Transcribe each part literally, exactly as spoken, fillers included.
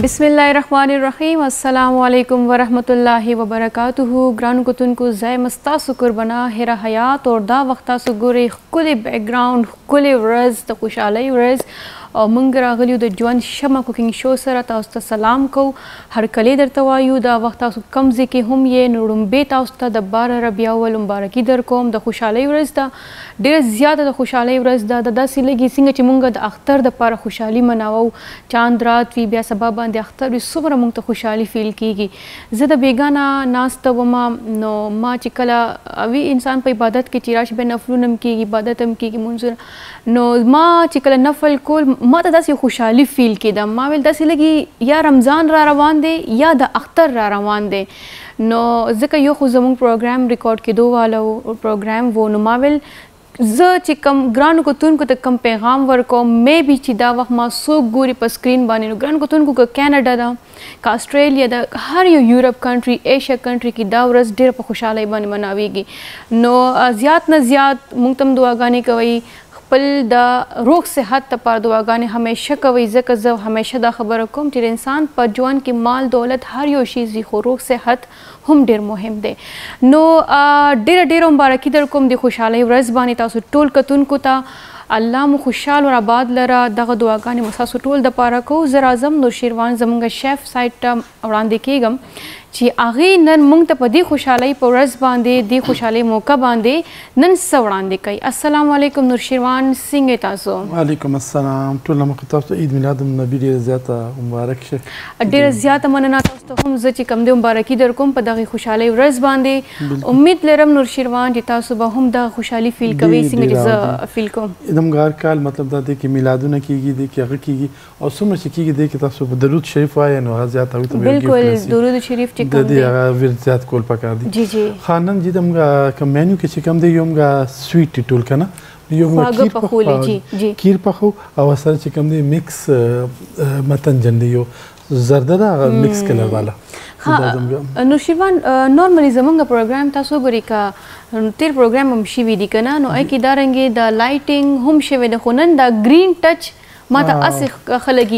बिस्मिल्लाहिर्रहमानिर्रहीम अस्सलामुअलैकुम वरहमतुल्लाहि वबरकातुहू। ग्रान कुतुन को ज़य मस्ता सुकुर बना हिरा हयात और दा वक्ता सुगुरे खुले बैकग्राउंड खुले वर्ज तो खुशालई वर्ज और मंगरा गलियो द जवान शमा कुकिंग शो सरा ताउस्ता सलाम को हर कले दर तवायु दा वक्ता सु कमज़े के हम ये नुड़ुम्बे ताउस्ता द बार रबिया अव्वल मुबारकी दर कोम द खुशालई वर्ज दा डेर ज़्यादा द खुशालई वर्ज दा द दस लगी सिंग च मंग द अख्तर द पार खुशाली मनावो चांद रात वी बिया सबब د اختر سمره مونږ ته خوشحالي فیل کیږي. زه د بیگانه ناسته وما نو ما چې کله اوی انسان په عبادت کې چیراش به نفلونم کیږي عبادت هم کیږي مونږ نو ما چې کله نفل کول ما ته داسې خوشحالي فیل کیده. ما ول داسې لګي یا رمضان را روان دی یا د اختر را روان دی. نو ځکه یو خو زموږ پروګرام ریکارډ کېدو والو پروګرام وو نو ما ول زه چې کوم ګرانو کتونکو ته کوم پیغام ورکوم مې بي چې دا وخت ما څوک ګوري په سکرین باندې نو ګرانو کتونکو که کینیډا ده که آسټرالیا ده هر یو یورپ کنټري ایشیا کنټري کې دا ورځ ډېره په خوشحالۍ باندې مناویږي. نو زیات نه زیات موږ ته هم دعاګانې کوئ خپل د روغ صحت لپاره دعاګانې همیشه کوئ ځکه زه همیشه دا خبره کوم چې انسان په ژوند کې مال دولت هر یو شی زی خو روغ صحت هم ډېر مهم دی. نو ډېره ډېره مبارکي در کوم د خوشحالۍ ورځ باندې تاسو ټول کتونکو ته الله مو خوشحال او آباد لره دغه دعاګانې مو ستاسو ټول دپاره کوو. زه راځم نو شیروان زموږ شیف سایډ ته وړاندې کیږم چې هغې نن موږ ته په دې خوشحالۍ په ورځ باندې دې خوشحالۍ موقع باندې نن څه وړاندې کوي. السلام علیکم نورشیروان څنګه تاسو؟ وعلیکم السلام ټول لمه تاسو عید میلاد النبی ډېره زیاته مبارک شه. ډېره زیاته مننه تاسو ته هم زه چې کوم دې مبارکي در کوم په دغې خوشحالۍ ورځ باندې. امید لرم نور شیروان چې تاسو به هم دغه خوشحالي فیل کوئ څنګه چې زه فیل کوم. زموږ هر کال مطلب دا دی کې میلادونه کېږي دی کې هغه کېږي او څومره چې کېږي دی کې تاسو په درود شریف وایئ نو هغه زیات هغوی ته بلکل درود شریف چې کوم دی هغه ډېر زیات کول پکار دي. جی جی خانم جي زموږ کوم مینیو کې چې کوم دی یو موږ سویټ ټول که نه یو مکیر پخو کیر پخو او سره چې کوم دی مکس متن جن دی یو زرده ده مکس کلر والا. ها نوشیروان نورملی زمونږ پروګرام تاسو ګورئ که تیر پروګرام هم شوي دي که نه نو هغې کې دارنګې د لایټنګ هم شوی دی خو نن دا ګرین ټچ ما ته هسې خلک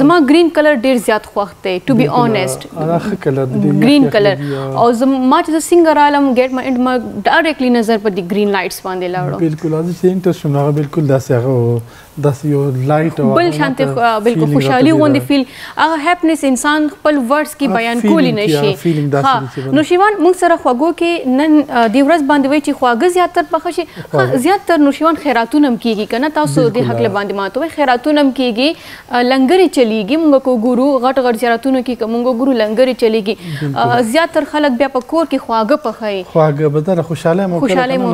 زما ګرین کلر ډېر زیات خوښ دی ټو بي اونیسټ ګرین کلر او ما چې زه څنګه رالم ګیټ ما اینډ ما ډایرکټلی نظر په دې ګرین لایټس باندې لاړو بلکل هغه چې انټرسټ شوم نو هغه بلکل داسې هغه داسې یو لایټ او بل شانتې بلکل خوشحالي غوندې فیل هغه هیپنس انسان خپل ورډس کې بیان کولی نه شي. نوشیروان موږ سره خوږو کې نن دې ورځ باندې وایي چې خواږه زیاتر پخه شي. زیاتر نوشیروان خیراتونه هم کېږي که نه تاسو دې حق له باندې ما ته وایي خیراتونه نم کېږي لنګرې چلیږي موږ کو ګورو غټ غټ زیارتونو کې که موږ ګورو لنګرې چلیږي زیاتر خلک بیا په کور کې خواږه پخوي خواږه بدله خوشحاله مو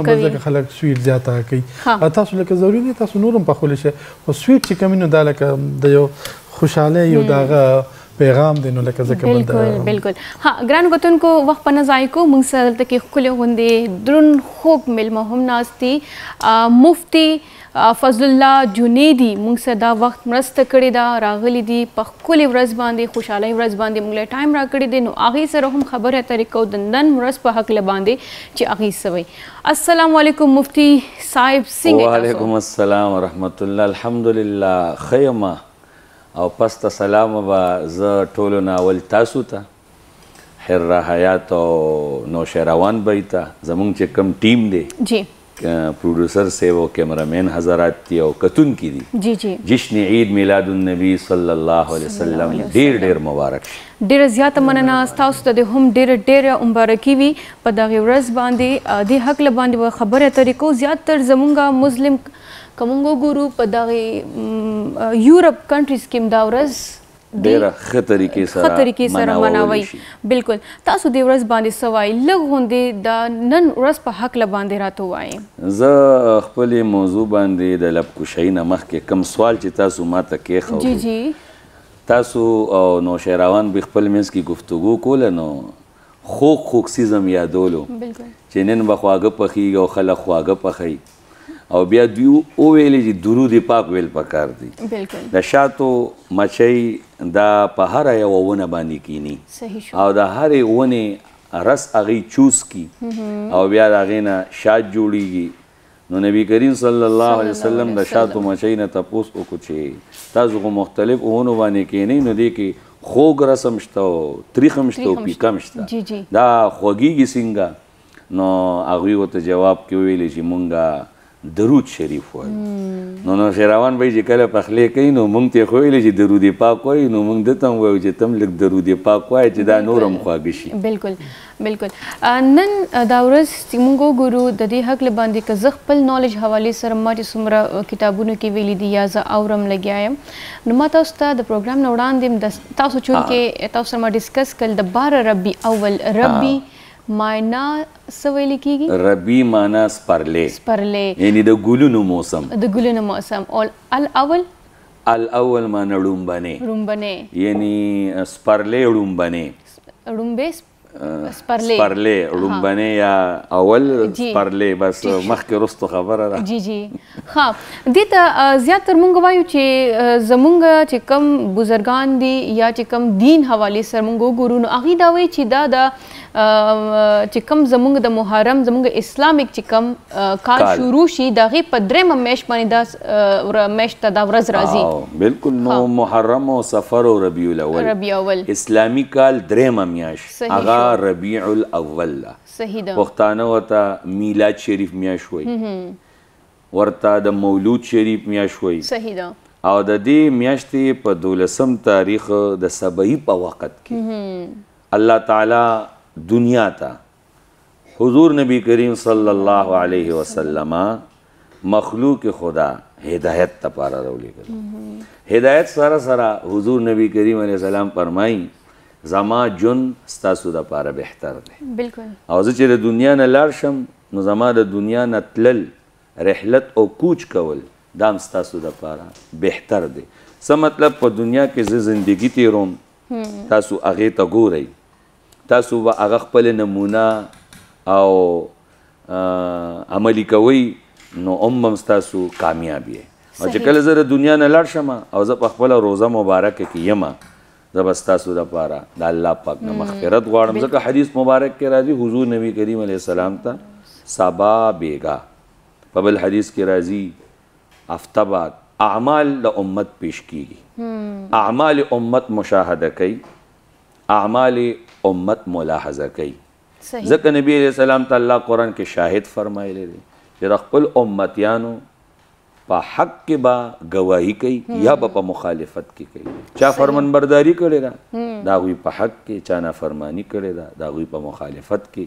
کوي ځکه خلک سویټ زیاته کوي. تاسو لکه ضروري دی تاسو نور هم پخولی شئ خو سویټ چې کوم وي نو دا لکه د یو خوشحالۍ یو د هغه پیغام دی نو لکه ځکه بلکل بلکل. ها ګرانو کتونکو وخت په نه ضایع کوو موږ سره دلته کې ښکلې غوندې دروند خوږ میلمه هم ناست دي. مفتي فضل الله جنیدي موږ سره دا وخت مرسته کړې ده راغلي دي په ښکلې ورځ باندې خوشحالۍ ورځ باندې موږ له ټایم راکړی دی نو هغې سره هم خبره اترې کوو د نن ورځ په هکله باندې چې هغې څه وایي. السلام علیکم مفتي صاحب څنګه یاست؟ وعلیکم السلام ورحمت الله الحمدلله ښه یم او پس ته سلام به زه ټولو نه اول تاسو ته حره حیات او نوشیروان بی ته زمونږ چې کوم ټیم دی پروډوسر صاحب او کیمرامین حضرات دي او کتونکي دي جشن عید میلاد النبی صلی الله علیه وسلم ډېر ډېر مبارک شي. ډېره زیاته مننه ستاسو ته د هم ډېره ډېره مبارکي وي په دغې ورځ باندې دې هکله باندې به خبرې اترې کوو. زیاتر زمونږ مسلم که موږ وګورو په دغې یورپ کنټریز کې هم دا ورځ ډېره ښه طریقې سره ښه طریقې سره مناوی بلکل. تاسو دې ورځ باندې څه وایي لږ غوندې د نن ورځ په هکله باندې راته ووایې. زه خپلې موضوع باندې د لبکوشۍ نه مخکې کوم سوال چې تاسو ما ته کېښود تاسو او نوشیروان به خپل منځ کې گفتگو کوله نو خوږ خوږ څیز هم یادولو چې نن به خواږه پخېږي او خلک خواږه پخوي او بیا دوی وویلې چې درود پاک ویل پکار دی. د شاتو مچۍ دا په هره یوه ونه باندې کینی او د هرې ونې رس هغې چوس کی او بیا د هغې نه شات جوړیږي. نو نبی کریم صلی الله علیه وسلم د شاتو مچۍ نه تپوس وکړو چې تاسو خو مختلف ونو باندې کینئ نو دې کې خوگ رسم شتاو تریخم شتاو پیکم شتا دا خوگیگی سنگا نو آغوی و تا جواب که ویلی چی منگا درود شریف وای نو نو شیروان بایی چی کل پخلی کئی نو منگ تی خویلی چی درود پاک وای نو منگ دتم وای چی تم لک درود پاک وای چی دا نورم خواگشی بلکل بلکل نن داورز سیمونگو گورو د دې حق لباندې ک زغپل نالج حواله سره ما چې سمره کتابونه کې ویلي دي یا ز اورم لګیایم نو ما تاسو ته د پروګرام نو وړاندې د تاسو چون کې تاسو سره ډیسکس کل د بار ربی اول ربی معنا سویل کیږي ربی معنا سپرله سپرله یعنی د ګلونو موسم د ګلونو موسم او الاول الاول معنا رومبنه رومبنه یعنی سپرله رومبنه رومبس سپرلی سپرلی رومبنه یا اول سپرلی بس مخکې رستو خبره ده جی جی ها دې ته زیاتر مونږ وایو چې زمونږ چې کم بزرګان دي یا چې کم دین حواله سره مونږ وګورو نو هغې دا وایي چې دا د چې کم زمونږ د محرم زمونږ اسلامیک چې کم کال شروع شي د هغې په درېیمه میاشت باندې دا میاشت ته دا ورځ راځي بلکل نو محرم او سفر او ربیع الاول ربیع اول اسلامي کال درېیمه میاشت هغه ربیع الاول پښتانه ورته میلاد شریف میاشت وایي ورته د مولود شریف میاشت وایي او د دې میاشتې په دولسم تاریخ د سبعي په وخت کې الله تعالی دنیا ته حضور نبی کریم صلی الله علیه وسلم مخلوق خدا هدایت ته پاره راولېږل هدایت سره سره حضور نبی کریم علیه السلام فرمایي زما جون ستاسو د پاره بهتر دی بلکل او زه چې د دنیا نه لاړ شم نو زما د دنیا نه تلل رحلت او کوچ کول دا هم ستاسو د پاره بهتر دی څه مطلب په دنیا کې زه زندگی تیروم تاسو هغې ته ګورئ تاسو به هغه خپل نمونه او عملی کوئ نو هم هم ستاسو کامیاب یې او چې کله زه د دنیا نه لاړ شم او زه په خپله روزه مبارکه کې یمه زبستا سودا پارا دا اللہ پاک نہ مغفرت غواړم ځکه حدیث مبارک کې راځي حضور نبی کریم علیہ السلام ته سبا بیگا په بل حدیث کې راځي هفته بعد اعمال د امت پیش کیږي اعمال امت مشاهده کوي اعمال امت ملاحظه کوي ځکه نبی علیہ السلام ته الله قرآن کې شاهد فرمایلی دی چې د خپل امتیانو پا حق کے با گواہی کئی یا با پا مخالفت کی کئی چا فرمان برداری کرے دا داغوی پا حق کے چا نافرمانی کرے دا داغوی پا مخالفت کی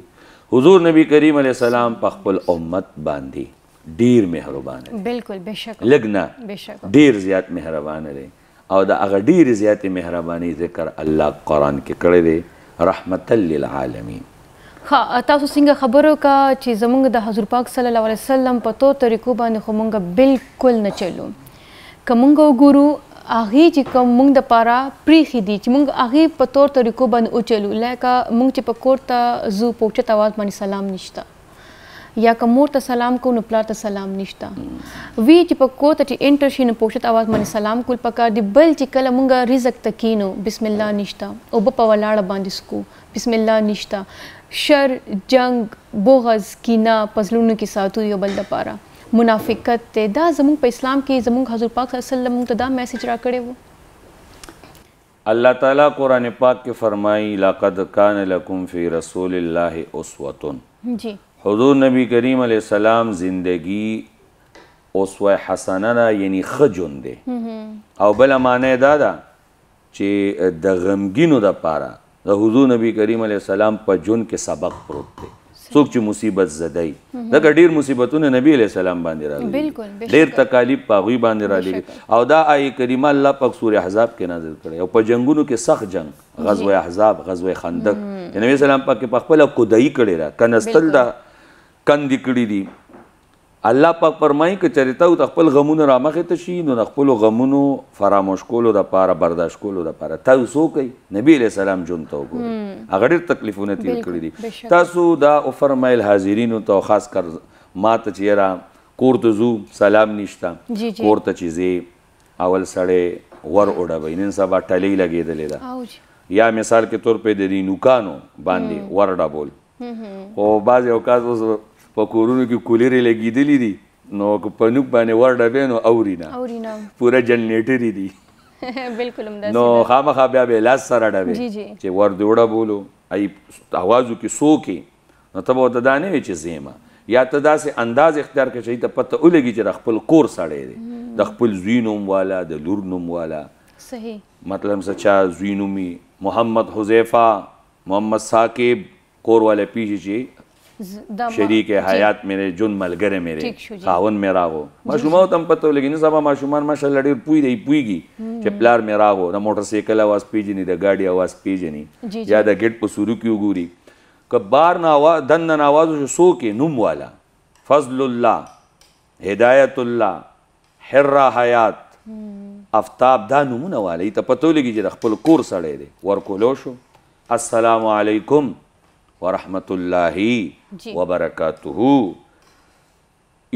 حضور نبی کریم علیہ السلام پا خپل امت باندھی دیر مہربان رہے بلکل بے شک لگنا دیر زیادہ مہربان رہے اور دا اگر دیر زیادہ مہربانی ذکر اللہ قرآن کے کرے دے رحمت للعالمین تاسو څنګه خبرو کا چې زمونږ د حضور پاک صلی الله علیه وسلم په تو طریقو باندې خو مونږ بالکل نه چلو که مونږ وګورو هغې چې کوم مونږ دپاره پریښي دي چې مونږ هغې په تور طریقو باندې وچلو لکه مونږ چې په کور ته ځو په اوچت اواز باندې سلام نشته یا که مور ته سلام کو نو پلار ته سلام نشته وی چې په کور ته چې انټر شي نو په اوچت اواز باندې سلام کول پکار دي بل چې کله مونږ رزق ته کینو بسم الله نشته اوبه په ولاړه باندې سکو بسم الله نشته شر جنگ بغض کینه پزلونو کې ساتو یو بل دپاره منافقت دی دا زموږ په اسلام کې زموږ حضور پاک صلی الله علیه وسلم ته دا میسج را کړی و الله تعالی قرآن پاک کې فرمایي لقد کان لکم فی رسول الله اسوة جی حضور نبی کریم علیه السلام زندگی اسوه حسنه ده یعنی ښه جون دی او بله معنی دا ده چې د غمګینو دپاره د حضور نبی کریم علیه السلام په جون کې سبق پروت دی څوک چې مصیبت زدی ځکه ډېر مصیبتونه نبی علیه السلام باندې رالېږي ډېر تکالیف په هغوی باندې رالېږي او دا آیه کریمه الله پاک سورې احزاب کې نازل کړی او په جنګونو کې سخت جنګ غزوه احزاب غزوه خندق د نبی سلام پاک کې په خپله کودایي کړې ده کنستل ده کندې کړي دي الله پاک فرمایي که چېرې ته ورته خپل غمونه رامخې ته شي نو د خپلو غمونو فراموش کولو دپاره برداشت کولو دپاره تاسو څه کوئ نبی علیه السلام جون ته وګورئ هغه ډېر تکلیفونه تېر کړي دي تاسو دا وفرمیل حاضرینو ته خاص کر ما ته چې یاره کور ته ځو سلام نشته کور ته چې ځې اول سړی ور اوډوئ نن سبا ټلۍ لګېدلې ده یا مثال کې طور پرې د دې نوکانو باندې ور ډبول خو بعضې اوقات اوس په کورونو کې کولرې لګېدلې دي نو که په نوک باندې ور ډبې نو اوري نه پوره جنریټرې دي बिल्कुल उम्दा नो खामा खाबे बे लाज सारा डबे जी जी जे वर दोड़ा बोलो आई आवाज की सो की न तब वत दाने وچ زیما یا تدا سے انداز اختیار کے چاہیے پتہ اولگی چې خپل کور سړی دی د خپل زوینوم والا د لورنوم والا صحیح مطلب سچا زوینومی محمد حذیفہ محمد ثاقب کور والے پیچھے جی شریک حیات میرے جون ملګری میرے خاون میرا وو ماشومان تم پتہ لګی نه سبا ماشومان ماشاالله ډیر پوی دی پویږي چې پلار میرا وو د موټر سایکل आवाज پیجنی د گاډي आवाज پیجنی یا د ګټ په سورو کې وګوري کبار نه आवाज دن نه आवाज شو کې نوم والا فضل الله هدایت الله حرا حیات افتاب دا نمونه والا ته پتہ لګی چې خپل کور سړی دی ورکولو شو السلام علیکم ورحمت اللہ وبرکاتہ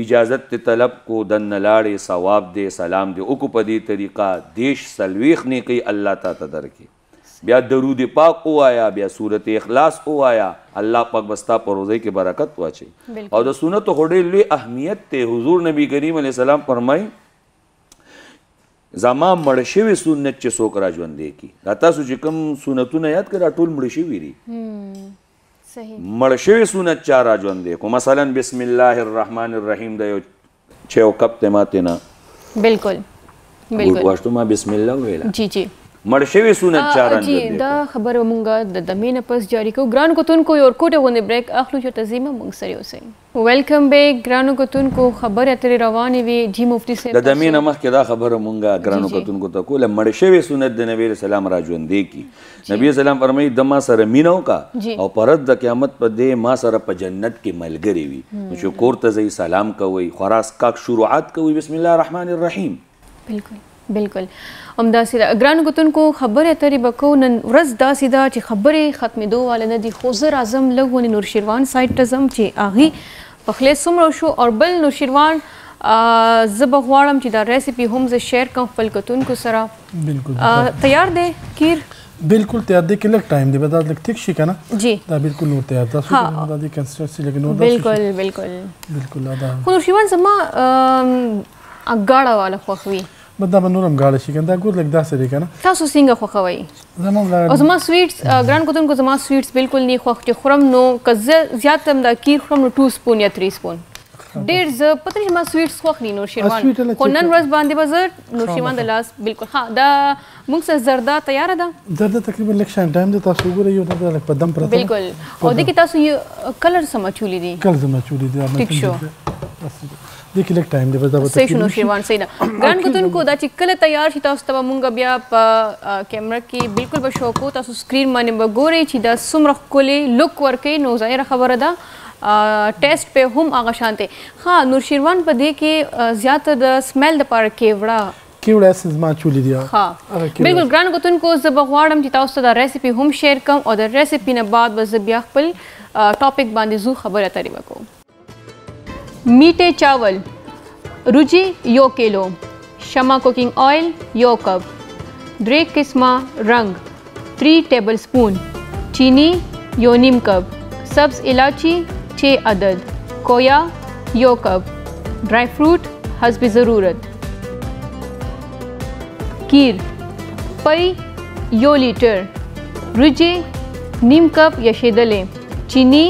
اجازت طلب کو دن نلاڑے ثواب دے سلام دے اکو پدی طریقہ دیش سلویخ نے کئی اللہ تا تدر کی بیا درود پاک او آیا بیا صورت اخلاص او آیا اللہ پاک بستا پر روزے کے برکت ہوا چاہیے اور دا سنت خوڑے لئے اہمیت تے حضور نبی کریم علیہ السلام فرمائی زما مرشوی سنت چے سوک راجون دے کی راتا سو چکم سنتو نیاد کرا ٹول مرشوی ری مرشوی سنت چار آجوان دیکھو مثلا بسم اللہ الرحمن الرحیم دیو چھو کب تیماتی نا بلکل بلکل واشتو ما بسم اللہ ویلا جی جی مرشوی سنت چار آجوان دیکھو جی دا خبر مونگا دا مین پس جاری کو گران کتون کو یور کوٹے ہونے بریک اخلو جو تزیمہ مونگ سری ہو سین ویلکم بیک گران کتون کو خبر اتری روانی وی جی مفتی سے دا مین امخ کے دا خبر مونگا گران کتون کو تکو مرشوی سنت دے نبی السلام راجوان دیکھی نبی سلام فرمائی دما سر مینو کا اور پرد دا قیامت پر دے ما سر پا جنت کے ملگری وی مجھو کورتا زی سلام کا وی خراس کاک شروعات کا وی بسم اللہ الرحمن الرحیم بلکل بلکل ام دا سیدہ اگران گتن کو خبر اتری بکو نن ورز دا سیدہ چی خبر ختم دو والا ندی خوزر اعظم لگونی نورشیروان سائٹ تزم چی آغی پخلی سمرو شو اور بل نورشیروان زب غوارم چی دا ریسیپی ہومز شیر کم فلکتون کو سرا تیار دے کیر बिल्कुल तैयार दे के लग टाइम दे बता लग ठीक ठीक है ना जी ता बिल्कुल नूर तैयार था सुबह दादी कंस्ट्रक्शन लेकिन नूर बिल्कुल बिल्कुल बिल्कुल आदा खुद शिवन समा अगाड़ा वाला खोखवी बदा मनूरम गाड़ा शिकंदा गुड लगदा से देखा ना था सो सिंगा खोखवी जमा और जमा स्वीट्स ग्रांड कोतन को जमा स्वीट्स बिल्कुल नहीं खोख के खरम नो कज ज्यादा तमदा की खरम दो स्पून या तीन स्पून ډېر زه پته نه ما سویټس خوښ نه نوشیروان خو نن ورځ باندې به زه نوشیروان د لاس بالکل ها دا موږ سره زرده تیاره ده زرده تقریبا لږ شان ټایم دی تاسو وګورئ یو دا لږ په دم پرته بالکل او دې کې تاسو یو کلر سم اچولی دي کلر سم اچولی دي ټیک شو دې کې لږ ټایم دی بس دا وته صحیح نوشیروان صحیح ده ګران کتون کو دا چې کله تیار شي تاسو ته موږ بیا په کیمرا کې بالکل به شو کو تاسو سکرین باندې وګورئ چې دا سمره کولې لوک ورکې نو ظاهره خبره ده टेस्ट पे हम आगा शांते हाँ नूरशिरवान पर दे के ज़्यादा द स्मेल द पार केवड़ा केवड़ा ऐसे ज़माना चुली दिया हाँ बिल्कुल ग्रान को तुन को जब ख्वाड़म चिताउस द रेसिपी हम शेयर कम और द रेसिपी न बाद बस ब्याह पल टॉपिक बांधे ज़ू खबर आता रिवा को मीठे चावल रुचि यो किलो शमा कुकिंग ऑयल यो कप द्रे किस्मा रंग थ्री टेबल स्पून चीनी यो नीम कप सब्ज़ इलाची छः अदद कोया यो कप ड्राई फ्रूट हस्ब ज़रूरत कीर पई यो लीटर रुजे नीम कप यशेदले चीनी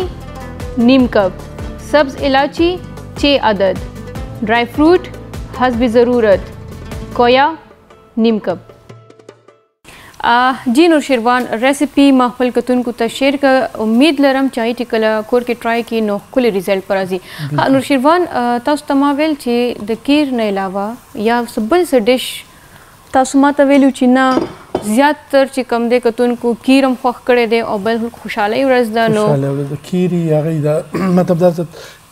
नीम कप सब्ज़ इलाची छः अदद ड्राई फ्रूट हस्ब ज़रूरत कोया नीम कप जी नूरशिरवान रेसिपी माहफल कतुन को तशेर का उम्मीद लरम चाहिए टिकला कोर के ट्राई की नो कुल रिजल्ट पर आजी हाँ नूरशिरवान तास तमावेल चे दकीर ने अलावा या सबल से डिश तासुमा तवेलू चिना ज़्यादातर चिकम दे कतुन को कीरम ख़ाक करे दे और बल खुशाले उरस्दा नो कीरी यागे इदा मतलब दास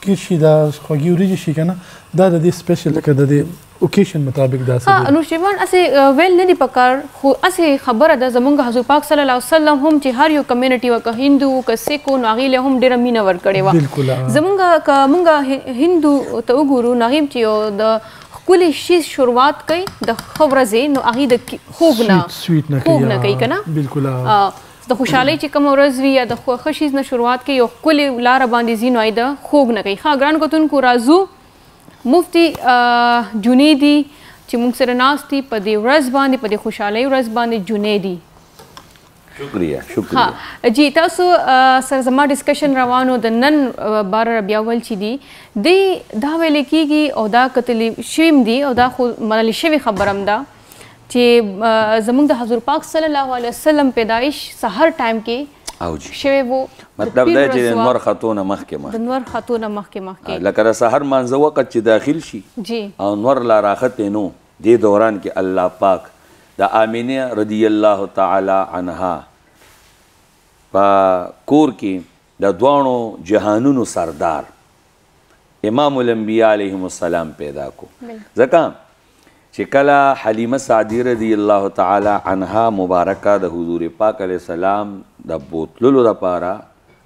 किसी दास ख़ागी उरी जिसी का ना दादा दी स्पेशल कर दादी ओकेशन मुताबिक दास हाँ अनुशिरवान असे वेल नहीं पकार खु असे खबर अदा जमुंगा हज़ूर पाक सल्लल्लाहु अलैहि वसल्लम हम चिहार यो कम्युनिटी वा का हिंदू का सिको नागीले हम डेरा मीना वर करेवा जमुंगा का मुंगा हिंदू तो गुरु नागिम चियो द कुले शीश शुरुआत कई द खबरजे नो आगी द खूबना खूबना कई कना बिल्कुल د خوشحالۍ چې کومه ورځ وي یا د ښه شیز نه شروعات کې یو ښکلې لاره باندې ځي نو د خوږ نه کوي ښه ګران کتونکو راځو مفتي جنیدي چې موږ سره ناست دي په دې ورځ باندې په دې خوشحالۍ ورځ باندې جونې دي. شکریه شکریه جی. تاسو سره زما ډسکشن روانو د نن بار بیا ول چې دي دی دا ویل کېږي او دا قتل شویم دي او دا خو منل شوی خبرم ده چې زموږ د حضور پاک صلی الله علیه وسلم پیدایش سحر ټایم کې او جی شوی وو. مطلب دا چې نور خاتون مخکې مخکې نور خاتون مخکې مخکې لکه سحر مانځه وخت چې داخل شي جی او نور لا راخته نو دې دوران کې الله پاک د امینه رضی الله تعالی عنها په کور کې د دوانو جهانونو سردار امام الانبیاء علیهم السلام پیدا کو. ځکه چې کله حلیمه سعدی رضی الله تعالی عنها مبارکه د حضور پاک علیه السلام د بوتللو لپاره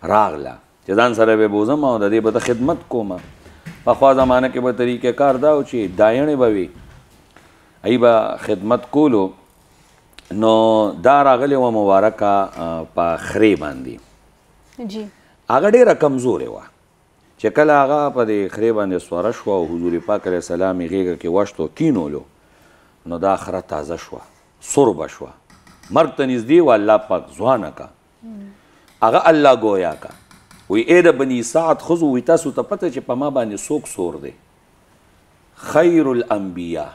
راغله چې ځان سره به بوزم او د دې به خدمت کوم. پخوا زمانه کې به طریقه کار دا و چې دایڼې به وي ای به خدمت کولو. نو دا راغلی وه مبارکه په خرې باندې جی هغه ډېره کمزورې وه چې کله هغه په دې خرې باندې سواره شوه او حضور پاک علیه السلام یې غېږه کې وشتو کینولو نو دا خره تازه شوه سور به شوه مرګ ته نږدې وه. الله پاک ځوانه که هغه الله ګویا که وایي ای د بني سعد ښځو وایي تاسو ته پته چې په ما باندې څوک سور دی؟ خیر الانبیا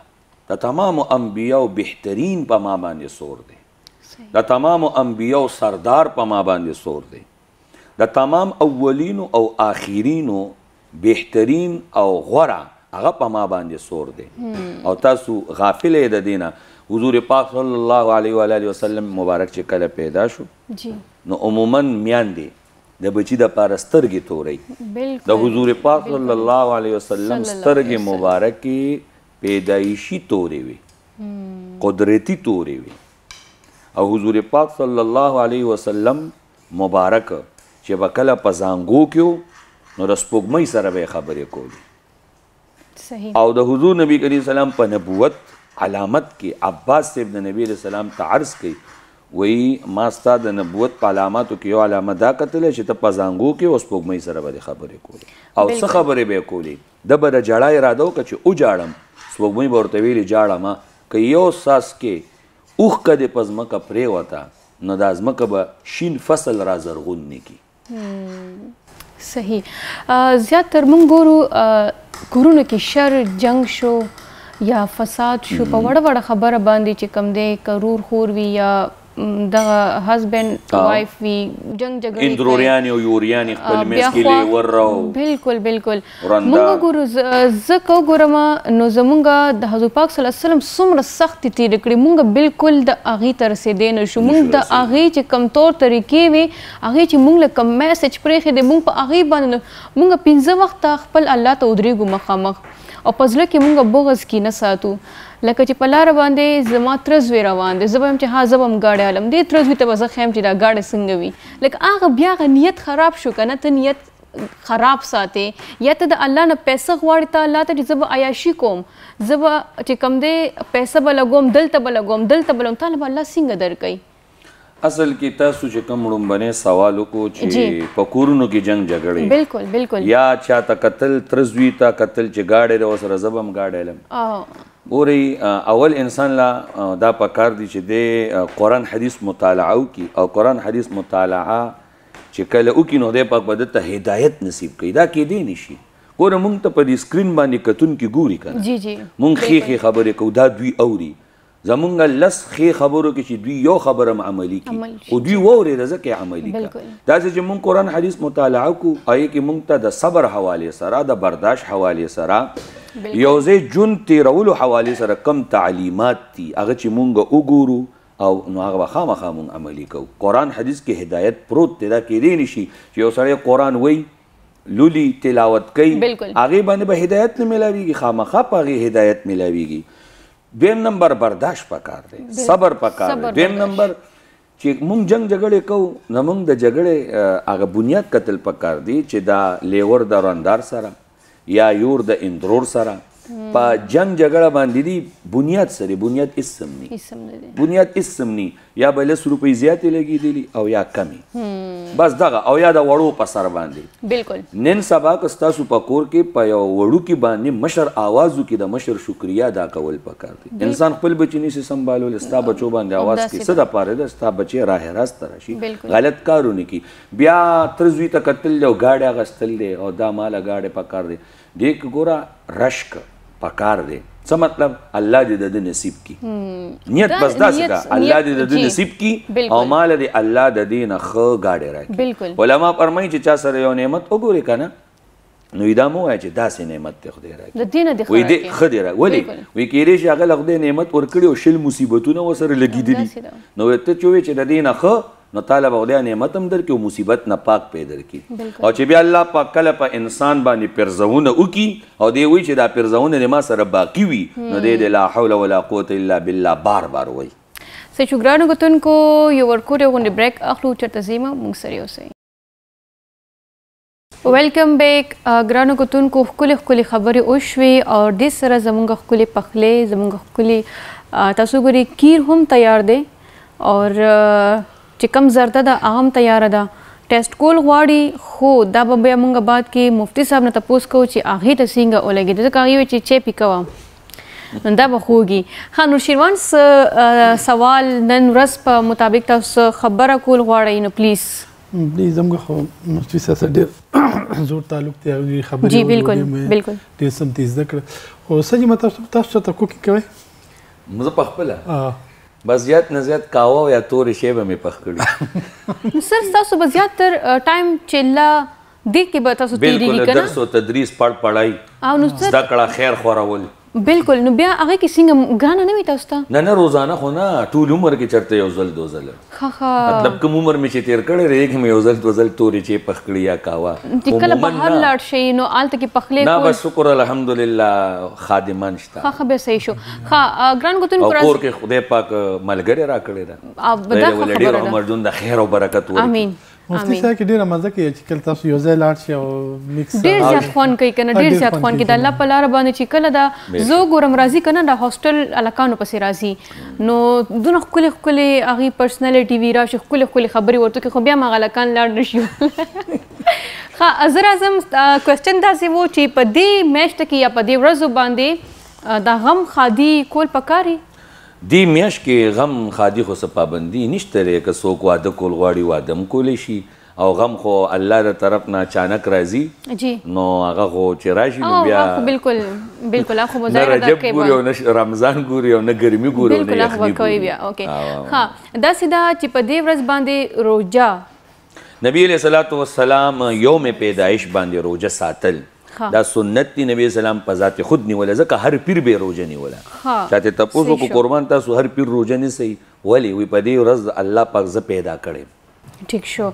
د تمامو انبیاو بهترین په ما باندې سور دی. د تمامو انبیاو سردار په ما باندې سور دی. د تمام اولینو او آخرینو بهترین او غوره هغه په ما باندې سور دی او تاسو غافل یې د دینه. حضور پاک صلی الله علیه و آله وسلم مبارک چې کله پیدا شو جی نو عموما میاندې د بچی د پاره سترګې تورئ. د حضور پاک صلی الله علیه وسلم سترګې مبارکې پیدایشی تورې وي قدرتی تورې وي او حضور پاک صلی الله علیه وسلم مبارک چې به کله په زانګو کې نو د سپوږمۍ سره به یې خبرې کولې او د حضور نبی کریم سلام په نبوت علامت کې عباس صاحب د نبی علیه سلام ته عرض کوي وایي ما ستا د نبوت په علاماتو کې یو علامت دا کتلی چې ته په زانګو کې او سپوږمۍ سره به دې خبرې کولې او څه خبرې به یې کولې ده به د جړا اراده وکړه چې وجاړم سپوږمۍ به ورته ویلې جاړه ما که یو څاڅکې اوښکه دې په ځمکه پرېوته نو دا ځمکه به شین فصل را زرغون نه کړي. صحیح. زیاتر موږ ګورو کورونو کې شر جنګ شو یا فساد شو په وړه وړه خبره باندې چې کم دی که رور خور وي یا دغه هزبند وایف وي جنګ جګړې اندروریانې او یوریانې خپل منځ کې لې وره او بالکل بالکل موږ وګورو. زه که وګورم نو زموږ د حضور پاک صلی الله علیه وسلم څومره سختې تېرې کړې موږ بالکل د هغې ته رسېدی نه شو. موږ د هغې چې کمتور طریقې وي هغې چې موږ له کم میسج پرېښی دی موږ په هغې باندې موږ پنځه وخته خپل الله ته ودرېږو مخامخ او په زړه کې موږ بغز کې نه ساتو. لکه چې په لاره باندې زما ترزوی روان دی زه به یم چې ها زه به هم ګاډی حالم دې ترزوي ته به زه ښیم چې دا ګاډی څنګه وي لکه هغه بیا هغه نیت خراب شو که نه ته نیت خراب ساتې یا ته د الله نه پیسه غواړې ته الله ته چې زه به عیاشي کوم زه به چې کوم دی پیسه به لګوم دلته به لګوم دلته به لګوم تاله به الله څنګه درکوي. اصل کې تاسو چې کوم لومبنی سوال وکړو چې په کورونو کې جنګ جګړې بالکل بالکل یا چا ته قتل ترزوي ته قتل چې ګاډی دی ورسره زه به هم ګاډی حالم. ګورئ اول انسان له دا پکار دی چې دی قرآن حدیث مطالعه وکړي او قرآن حدیث مطالعه چې کله وکړي نو دی پاک به ده ته هدایت نصیب کوي. دا کېدی نه شي. ګوره موږ ته په دې سکرین باندې کتونکي ګوري که نه موږ ښې ښې خبرې کوو دا دوی اوري زمونږ لس ښې خبرو کې چې دوی یو خبره هم عملي کړي خو دوی واورېده ځکه یې عملي کړه. داسې چې موږ قرآن حدیث مطالعه کړو هغې کې موږ ته د صبر حوالې سره د برداشت حوالې سره یو ځای جون تېرولو حوالې سره کم تعلیمات دي هغه چې مونږ وګورو او نو هغه به خامخا مونږ عملي کوو. قرآن حدیث کې هدایت پروت دی. دا کېدی نه شي چې یو سړی قرآن وایي لولي تلاوت کوي هغې باندې به هدایت نه میلاویږي خامخا په هغې هدایت میلاویږي. دویم نمبر برداشت پکار دی صبر پکار دی. دویم نمبر چې مونږ جنګ جګړې کوو زمونږ د جګړې هغه بنیاد کتل پکار دی چې دا لیور د راندار سره یا یور د اندرور سره په جنگ جګړه باندې دی بنیاد سره بنیاد اسم نی بنیاد اسم نی یا به لس روپۍ زیاتې لګېدلي او یا کمې بس دغه او یا د وړو په سر باندې بالکل نن سبا که ستاسو په کور کې په یو وړو کې باندې مشر آوازو کې د مشر شکریا دا کول پکار دي. انسان خپل بچی نشي سنبالول، ستا بچو باندې آواز کې څه د پاره ده ستا بچی راه راست راشي غلط کارونه کی بیا ترزوی ته قتل او گاډه غستل دی او دا مال گاډه پکار دی دیک ګورا رشک پکار دی. څه مطلب؟ الله دې د نصیب کی نیت بس داسې ده الله دې د نصیب کی او مال دې الله د دې نه ښه ګاډې راکړي. علما فرمایي چې چا سره یو نعمت وګورې که نه نو یې دا مه ووایه چې داسې نعمت دې خدای راکړي د دې نه دې ښه دې راکړي. ولې وایي کېدای شي هغه له خدای نعمت ورکړي او شل مصیبتونه ورسره لګېدلي نو ته چې وایې چې د دې نه ښه نو طالب خدای نعمت هم درکړي او مصیبت نه پاک پیدا کړي. او چې بیا الله پاک کله په انسان باندې پرزونه وکړي او دی وایي چې دا پرزونه دې ما سره باقي وي نو دی د لا حول ولا قوت الا بالله بار بار وایي. صحیح شو ګرانو کتونکو یو ورکوټې غونډې بریک اخلو چېرته ځي موږ سره اوسئ. ویلکم بیک ګرانو کتونکو ښکلې ښکلې خبرې وشوې او دې سره زموږ ښکلې پخلې زموږ ښکلې تاسو ګورئ کیر هم تیار دی او چې کم زرده ده هغه هم تیاره ده ټیسټ کول غواړي خو دا به بیا موږ بعد کې مفتي صاحب نه تپوس کوو چې هغې ته څنګه ولګېده ځکه هغې وایي چې چیپې کوه نو دا به خوږي. ښه نوشیروان سوال نن ورځ په مطابق تاسو خبره کول غواړئ نو پلیز پلیز زموږ خو مفتي صاحب سره ډېر زور تعلق دی هغوی خبرې جی بالکل بالکل ډېر سمتې زده کړه. خو سجي ما تاسو چېرته کوکینګ کوئ؟ زه په خپله بس زیات نه زیات کاوه یا تورې شی به مې پخ کړي. سر ستاسو به زیات تر ټایم چله دې کې به تاسو تېرېږي که نه؟ درس او تدریس پړ پړای زده کړه خیر خورول بالکل. نو بیا هغې کې څنګه ګرانه نه وي تاسو ته؟ نه نه روزانه خو نه ټول عمر کې چېرته یو ځل دو ځله مطلب کوم عمر مې چې تېر کړی دی هغې مې یو ځل دو ځل تورې چی پخ کړي یا کاوه چې کله بهر لاړ شئ نو هلته کې پخلې نه بس شکر الحمدلله خادمان شته. ښه ښه بیا صحیح شو. ښه ګران کتونکو کور کې خدای پاک ملګرې راکړې ده ډېر عمر جون د خیر او برکت ورکړي. مفتي صاحب کې ډېره مزه کوي چې کله تاسو یو ځای لاړ شئ او مکس ډېر زیات خوند کوي که نه ډېر زیات خوند کوي د الله په لاره باندې چې کله دا زه ګورم راځي که نه د هاسټل هلکانو پسې راځي نو دونه ښکلې ښکلې هغې پرسنالټي وي راشي ښکلې ښکلې خبرې ورته کوي خو بیا هم هغه هلکان لاړ نه شي. ښه زه راځم کوېسچن داسې و چې په دې میاشت کې یا په دې ورځو باندې دا غم ښادي کول پکار دی میاش کې غم خادي خو څه پابندي نشته دی که څوک واده کول غواړي واده هم کولی شي او غم خو الله د طرف نه اچانک راځي نو هغه خو چې راشي نو بیا بالکل بالکل هغه خو به ځای نه رجب ګوري او نه رمضان ګوري او نه ګرمي ګوري او نه یخني ګوري بیا اوکې. ښه داسې ده چې په دې ورځ باندې روژه نبي علیه صلات وسلام یوم پیدایش باندې روژه ساتل دا سنت دی نبی اسلام په ذات خود نیوله ځکه هر پیر به روژه نیوله. چا ته تپوس وکړو قربان تاسو هر پیر روژه نیسئ ولې؟ وایي په دې ورځ الله پاک زه پیدا کړی. ټیک شو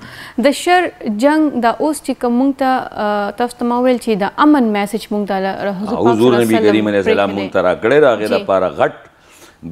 د شر جنګ دا اوس چې کوم موږ ته تاسو ته ما وویل چې د امن میسج موږ ته حضور نبي کریم علیه السلام موږ ته راکړی د هغې دپاره غټ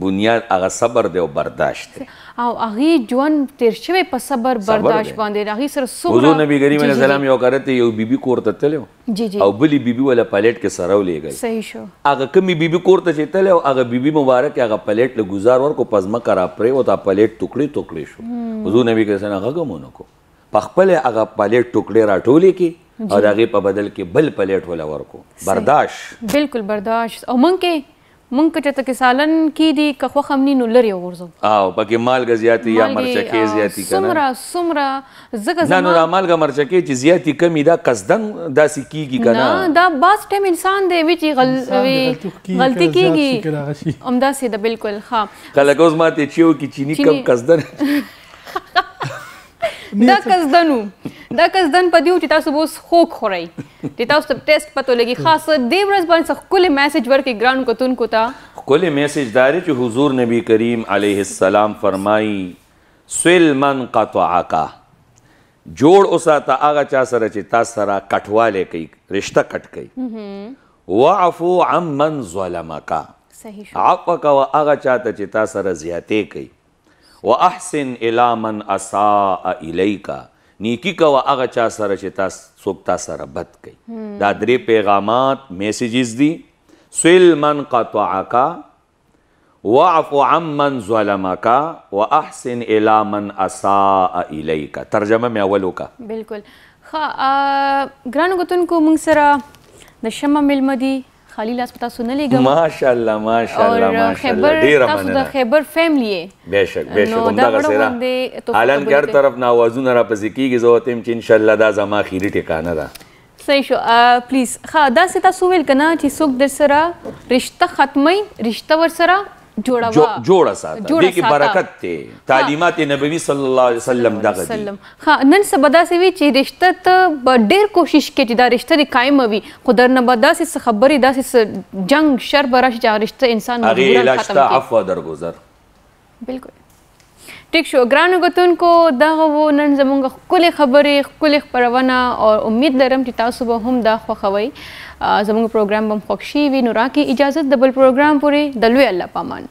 بنیاد هغه صبر دی او برداشت دی او هغې ژوند تېر شوی په صبر برداشت باندې د هغې سره څومره حضور نبي کریم علیه السلام یو کار ته یو بیبي کور ته تللی او بلې بیبي وله پلیټ کې سره ولېږئ. صحیح شو هغه کومې بیبي کور ته چې تللی او هغه بیبي مبارک هغه پلیټ له ګزار ورکړو په ځمکه راپرېوت هغه پلیټ ټوکړې ټوکړې شو. حضور نبي کریم علیه السلام غږ هم ونه کړو په خپله هغه پلیټ ټوکړې راټولې کړي او د هغې په بدل کې بل پلیټ وله ورکړو. برداشت بالکل برداشت. او موږ کې مونږ که چېرته کې سالن کې دي که خوښ هم ني نو لرې وغورځو او پکې مالګه زیاتې یا مرچکې زیاتې څومره څومره ځکه نه نو دا مالګه مرچکې چې زیاتې کمې دا قصدن داسې کېږي که نه دا بعض ټایم انسان دی وي چې غلطي کېږي همداسې ده بالکل. ښه خلک اوس ما ته چې وکړي چیني کم قصدن دا قصدن و دا قصدن په دې و چې تاسو به اوس خوږ خورئ چې تاسو ته ټیسټ پته ولګي خاصه دې ورځ باندې څه ښکلی میسج ورکړي ګرانو کتونکو ته. ښکلی میسج دا دی چې حضور نبي کریم علیه السلام فرمایي سل من قطعک جوړ اوساته هغه چا سره چې تا سره کټوالی کوي رشته کټ کوي وعفو عن من ظلمک عفو کوه هغه چا ته چې تا سره زیاتې کوي واحسن الی من اساء الیک نیکی کوه هغه چا سره چې تا څوک تا سره بد کوي. دا درې پیغامات میسیجز دي سل من قطعک Wa'fu amman zalamaka wa ahsin ila man asaa ilayka. Tarjama mea waluka. Bilkul. Kha granu gutun ko mung sara dashama milmadi Khalil aspata sunale gam. MashaAllah MashaAllah MashaAllah. Dira manana. Aur Khaybar family e. Beshak beshak umda gasera. Alan kar taraf na wazuna ra paziki ki zotim chin inshallah da zama khiri tikana da. Sahi sho please. Kha da sita suvel kana chi sok dar sara rishta khatmai rishta war sara جوڑا جوڑا ساتھ دیکھ برکت تے تعلیمات نبوی صلی اللہ علیہ وسلم دغه دی ہاں نن سبدا سی وی چی رشتہ ته ډیر کوشش کې دا رشتہ ری قائم وي قدر نه بدا سی خبري دا سی جنگ شر برش جا رشتہ انسان مجبور ختم کې عفو درگزر بالکل ٹھیک شو ګرانو غتون کو دا وو نن زمونږ کله خبري کله پرونه او امید لرم چې تاسو به هم دا خوخوي زموږ پروګرام بم خوښ شي وي نو راکې اجازه د بل پروګرام پورې د لوی الله پامان.